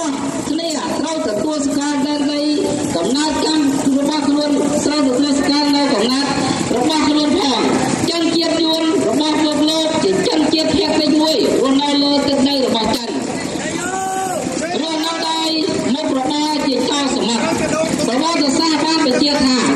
เจ้าสมัครเพราะว่าจะสร้างบ้านเป็นเจ้าค่ะ